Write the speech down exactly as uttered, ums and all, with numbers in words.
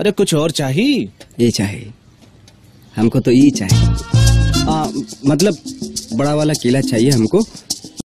अरे कुछ और चाहिए? ये चाहिए, हमको तो ये चाहिए, आ, मतलब बड़ा वाला केला चाहिए हमको,